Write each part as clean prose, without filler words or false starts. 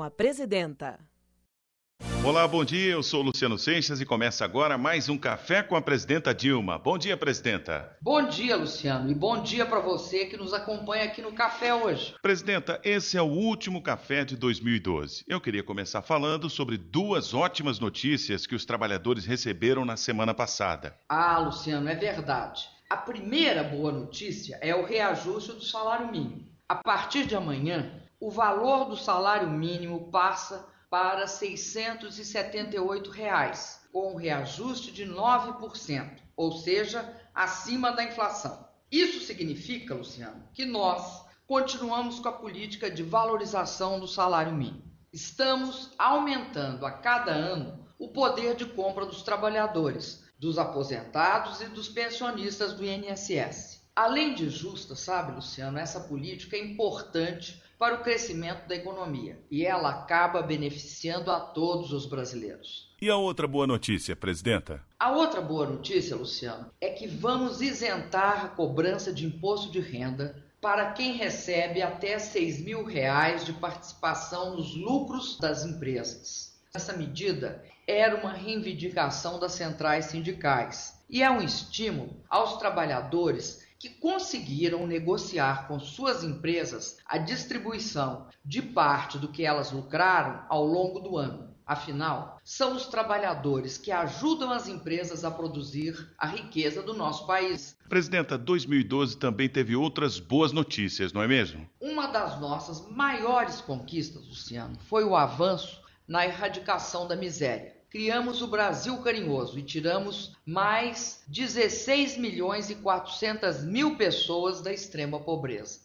com a Presidenta. Olá, bom dia. Eu sou Luciano Seixas e começa agora mais um Café com a Presidenta Dilma. Bom dia, Presidenta. Bom dia, Luciano. E bom dia para você que nos acompanha aqui no Café hoje. Presidenta, esse é o último Café de 2012. Eu queria começar falando sobre duas ótimas notícias que os trabalhadores receberam na semana passada. Ah, Luciano, é verdade. A primeira boa notícia é o reajuste do salário mínimo. A partir de amanhã, o valor do salário mínimo passa para R$ 678,00, com um reajuste de 9%, ou seja, acima da inflação. Isso significa, Luciano, que nós continuamos com a política de valorização do salário mínimo. Estamos aumentando a cada ano o poder de compra dos trabalhadores, dos aposentados e dos pensionistas do INSS. Além de justa, sabe, Luciano, essa política é importante para o crescimento da economia e ela acaba beneficiando a todos os brasileiros. E a outra boa notícia, Presidenta? A outra boa notícia, Luciano, é que vamos isentar a cobrança de imposto de renda para quem recebe até R$ 6.000 de participação nos lucros das empresas. Essa medida era uma reivindicação das centrais sindicais e é um estímulo aos trabalhadores que conseguiram negociar com suas empresas a distribuição de parte do que elas lucraram ao longo do ano. Afinal, são os trabalhadores que ajudam as empresas a produzir a riqueza do nosso país. Presidenta, 2012 também teve outras boas notícias, não é mesmo? Uma das nossas maiores conquistas, Luciano, foi o avanço na erradicação da miséria. Criamos o Brasil Carinhoso e tiramos mais 16.400.000 pessoas da extrema pobreza.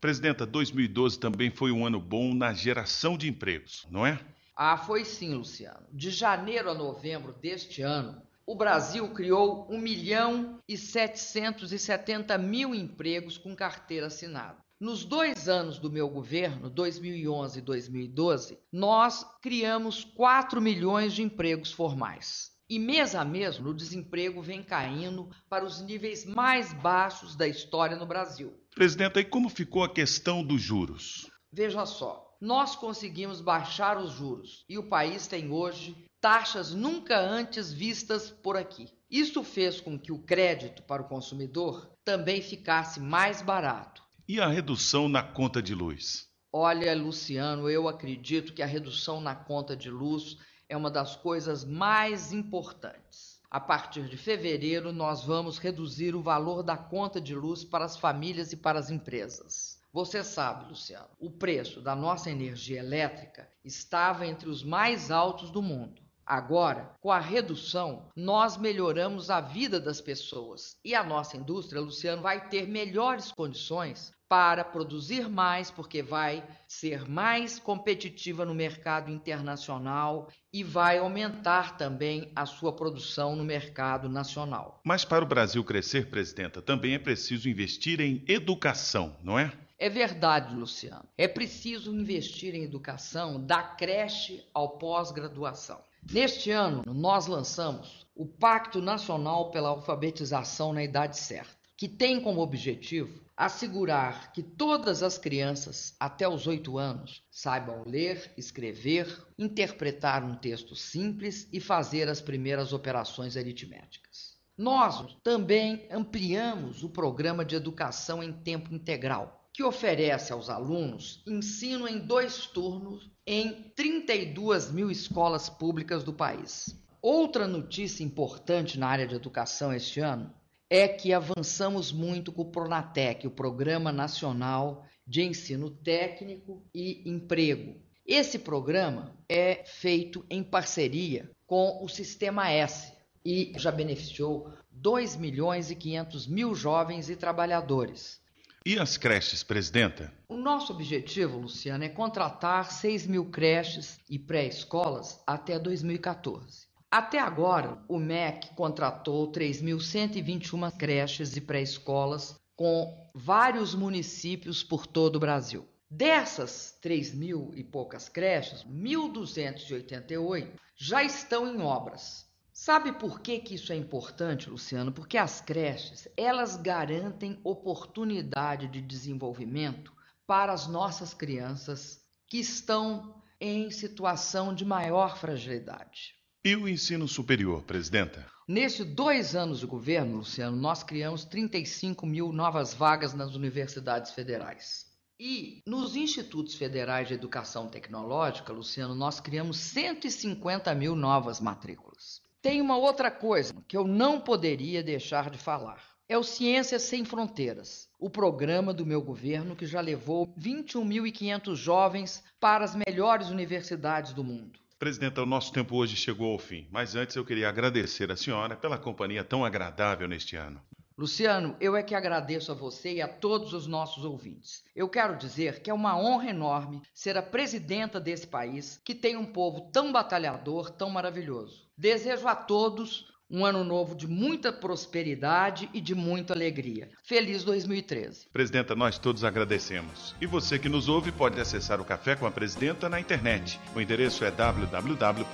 Presidenta, 2012 também foi um ano bom na geração de empregos, não é? Ah, foi sim, Luciano. De janeiro a novembro deste ano, o Brasil criou 1.770.000 empregos com carteira assinada. Nos 2 anos do meu governo, 2011 e 2012, nós criamos 4 milhões de empregos formais. E mês a mês, o desemprego vem caindo para os níveis mais baixos da história no Brasil. Presidenta, e como ficou a questão dos juros? Veja só, nós conseguimos baixar os juros e o país tem hoje taxas nunca antes vistas por aqui. Isso fez com que o crédito para o consumidor também ficasse mais barato. E a redução na conta de luz? Olha, Luciano, eu acredito que a redução na conta de luz é uma das coisas mais importantes. A partir de fevereiro, nós vamos reduzir o valor da conta de luz para as famílias e para as empresas. Você sabe, Luciano, o preço da nossa energia elétrica estava entre os mais altos do mundo. Agora, com a redução, nós melhoramos a vida das pessoas e a nossa indústria, Luciano, vai ter melhores condições para produzir mais, porque vai ser mais competitiva no mercado internacional e vai aumentar também a sua produção no mercado nacional. Mas para o Brasil crescer, Presidenta, também é preciso investir em educação, não é? É verdade, Luciano. É preciso investir em educação da creche ao pós-graduação. Neste ano, nós lançamos o Pacto Nacional pela Alfabetização na Idade Certa, que tem como objetivo assegurar que todas as crianças até os 8 anos saibam ler, escrever, interpretar um texto simples e fazer as primeiras operações aritméticas. Nós também ampliamos o programa de educação em tempo integral, que oferece aos alunos ensino em 2 turnos em 32.000 escolas públicas do país. Outra notícia importante na área de educação este ano é que avançamos muito com o PRONATEC, o Programa Nacional de Ensino Técnico e Emprego. Esse programa é feito em parceria com o Sistema S e já beneficiou 2.500.000 jovens e trabalhadores. E as creches, Presidenta? O nosso objetivo, Luciana, é contratar 6.000 creches e pré-escolas até 2014. Até agora, o MEC contratou 3.121 creches e pré-escolas com vários municípios por todo o Brasil. Dessas 3.000 e poucas creches, 1.288 já estão em obras. Sabe por que isso é importante, Luciano? Porque as creches, elas garantem oportunidade de desenvolvimento para as nossas crianças que estão em situação de maior fragilidade. E o ensino superior, presidenta? Nesses 2 anos de governo, Luciano, nós criamos 35 mil novas vagas nas universidades federais. E nos institutos federais de educação tecnológica, Luciano, nós criamos 150 mil novas matrículas. Tem uma outra coisa que eu não poderia deixar de falar. É o Ciências Sem Fronteiras, o programa do meu governo que já levou 21.500 jovens para as melhores universidades do mundo. Presidenta, o nosso tempo hoje chegou ao fim, mas antes eu queria agradecer à senhora pela companhia tão agradável neste ano. Luciano, eu é que agradeço a você e a todos os nossos ouvintes. Eu quero dizer que é uma honra enorme ser a presidenta desse país, que tem um povo tão batalhador, tão maravilhoso. Desejo a todos um ano novo de muita prosperidade e de muita alegria. Feliz 2013. Presidenta, nós todos agradecemos. E você que nos ouve pode acessar o Café com a Presidenta na internet. O endereço é www.café.ebc.com.br.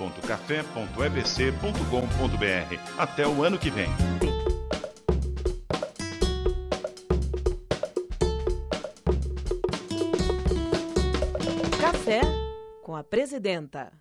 Até o ano que vem. Café com a Presidenta.